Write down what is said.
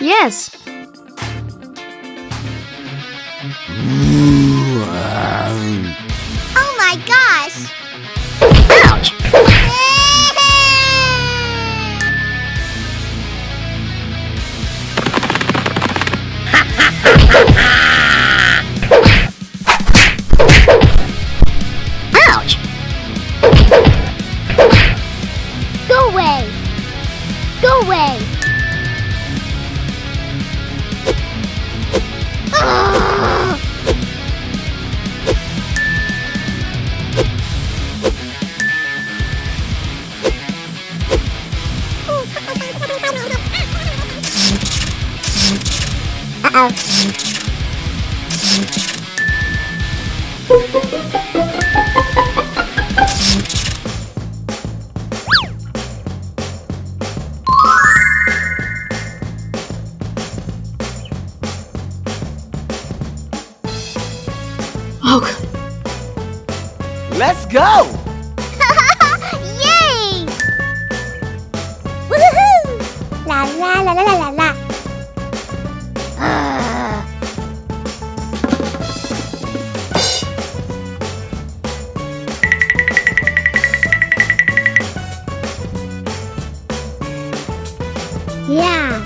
Yes. Oh my gosh! Ouch! Ouch! Go away! Go away! Let's go! Yay! Woohoo! La la la la la la. Yeah.